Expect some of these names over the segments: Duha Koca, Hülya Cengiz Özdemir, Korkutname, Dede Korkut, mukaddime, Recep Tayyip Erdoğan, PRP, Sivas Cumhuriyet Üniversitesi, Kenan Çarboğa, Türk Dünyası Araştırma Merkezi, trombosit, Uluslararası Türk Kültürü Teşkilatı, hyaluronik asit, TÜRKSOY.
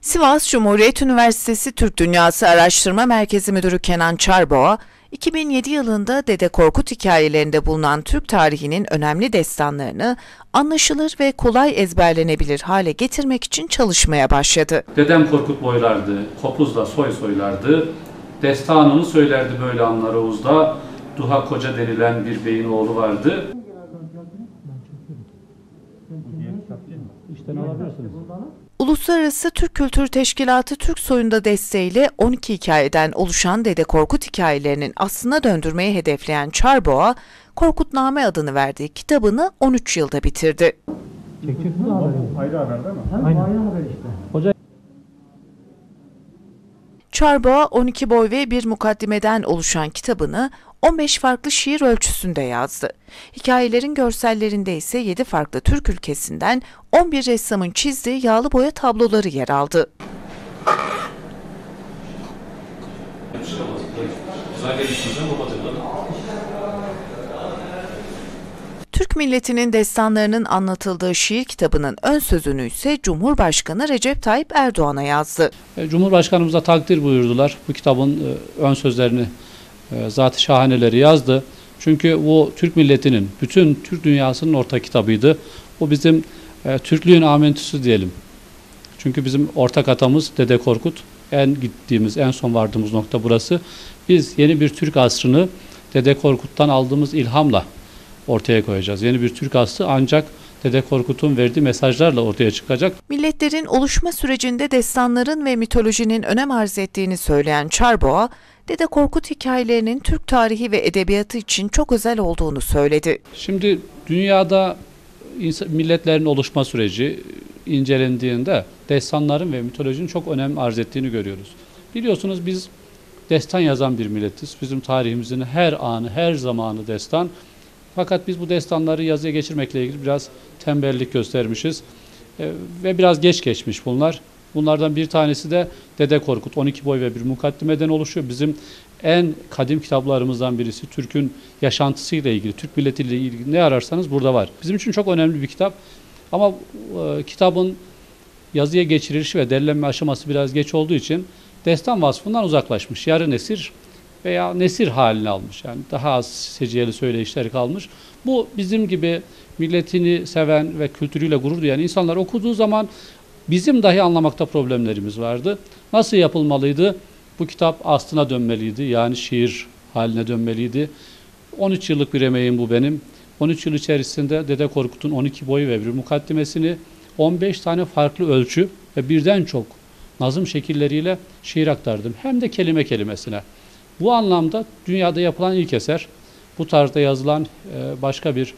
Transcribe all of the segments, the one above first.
Sivas Cumhuriyet Üniversitesi Türk Dünyası Araştırma Merkezi Müdürü Kenan Çarboğa, 2007 yılında Dede Korkut hikayelerinde bulunan Türk tarihinin önemli destanlarını anlaşılır ve kolay ezberlenebilir hale getirmek için çalışmaya başladı. Dedem Korkut boylardı, kopuzla soy soylardı, destanını söylerdi böyle anlar Oğuz'da, Duha Koca denilen bir beyin oğlu vardı. Uluslararası Türk Kültür Teşkilatı TÜRKSOY'un desteğiyle 12 hikayeden oluşan Dede Korkut hikayelerinin aslına döndürmeyi hedefleyen Çarboğa, Korkutname adını verdiği kitabını 13 yılda bitirdi. Ayrı haber değil mi? Aynen. Ayrı haber işte. Çarboğa 12 boy ve bir mukaddimeden oluşan kitabını 15 farklı şiir ölçüsünde yazdı. Hikayelerin görsellerinde ise 7 farklı Türk ülkesinden 11 ressamın çizdiği yağlı boya tabloları yer aldı. Türk milletinin destanlarının anlatıldığı şiir kitabının ön sözünü ise Cumhurbaşkanı Recep Tayyip Erdoğan'a yazdı. Cumhurbaşkanımıza takdir buyurdular. Bu kitabın ön sözlerini, zat-ı şahaneleri yazdı. Çünkü o Türk milletinin, bütün Türk dünyasının ortak kitabıydı. O bizim Türklüğün amentüsü diyelim. Çünkü bizim ortak atamız Dede Korkut. En gittiğimiz, en son vardığımız nokta burası. Biz yeni bir Türk asrını Dede Korkut'tan aldığımız ilhamla ortaya koyacağız. Yeni bir Türk aslı ancak Dede Korkut'un verdiği mesajlarla ortaya çıkacak. Milletlerin oluşma sürecinde destanların ve mitolojinin önem arz ettiğini söyleyen Çarboğa, Dede Korkut hikayelerinin Türk tarihi ve edebiyatı için çok özel olduğunu söyledi. Şimdi dünyada milletlerin oluşma süreci incelendiğinde destanların ve mitolojinin çok önem arz ettiğini görüyoruz. Biliyorsunuz biz destan yazan bir milletiz. Bizim tarihimizin her anı, her zamanı destan. Fakat biz bu destanları yazıya geçirmekle ilgili biraz tembellik göstermişiz ve biraz geç geçmiş bunlar. Bunlardan bir tanesi de Dede Korkut, 12 boy ve bir mukaddimeden oluşuyor. Bizim en kadim kitaplarımızdan birisi, Türk'ün yaşantısıyla ilgili, Türk milletiyle ilgili ne ararsanız burada var. Bizim için çok önemli bir kitap ama kitabın yazıya geçirilişi ve derlenme aşaması biraz geç olduğu için destan vasfından uzaklaşmış, yarı nesir veya nesir halini almış, yani daha az seciyeli söyleyişler kalmış. Bu bizim gibi milletini seven ve kültürüyle gurur duyan insanlar okuduğu zaman bizim dahi anlamakta problemlerimiz vardı. Nasıl yapılmalıydı? Bu kitap aslına dönmeliydi, yani şiir haline dönmeliydi. 13 yıllık bir emeğim bu benim. 13 yıl içerisinde Dede Korkut'un 12 boyu ve bir mukaddimesini 15 tane farklı ölçü ve birden çok nazım şekilleriyle şiir aktardım. Hem de kelime kelimesine. Bu anlamda dünyada yapılan ilk eser, bu tarzda yazılan başka bir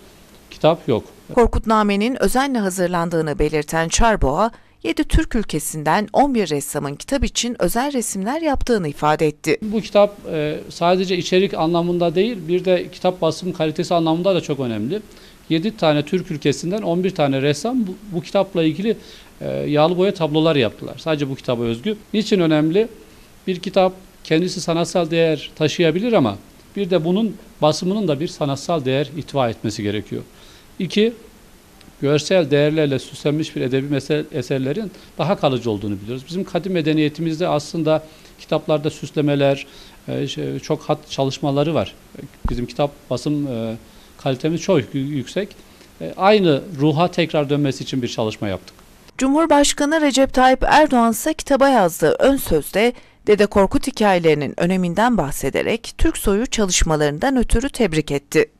kitap yok. Korkutname'nin özenle hazırlandığını belirten Çarboğa, 7 Türk ülkesinden 11 ressamın kitap için özel resimler yaptığını ifade etti. Bu kitap sadece içerik anlamında değil, bir de kitap basım kalitesi anlamında da çok önemli. 7 tane Türk ülkesinden 11 tane ressam bu kitapla ilgili yağlı boya tablolar yaptılar. Sadece bu kitaba özgü. Niçin önemli? Bir kitap kendisi sanatsal değer taşıyabilir ama bir de bunun basımının da bir sanatsal değer ihtiva etmesi gerekiyor. 2. Görsel değerlerle süslenmiş bir edebi eserlerin daha kalıcı olduğunu biliyoruz. Bizim kadim medeniyetimizde aslında kitaplarda süslemeler, çok hat çalışmaları var. Bizim kitap basım kalitemiz çok yüksek. Aynı ruha tekrar dönmesi için bir çalışma yaptık. Cumhurbaşkanı Recep Tayyip Erdoğan ise kitaba yazdığı ön sözde Dede Korkut hikayelerinin öneminden bahsederek TÜRKSOY'u çalışmalarından ötürü tebrik etti.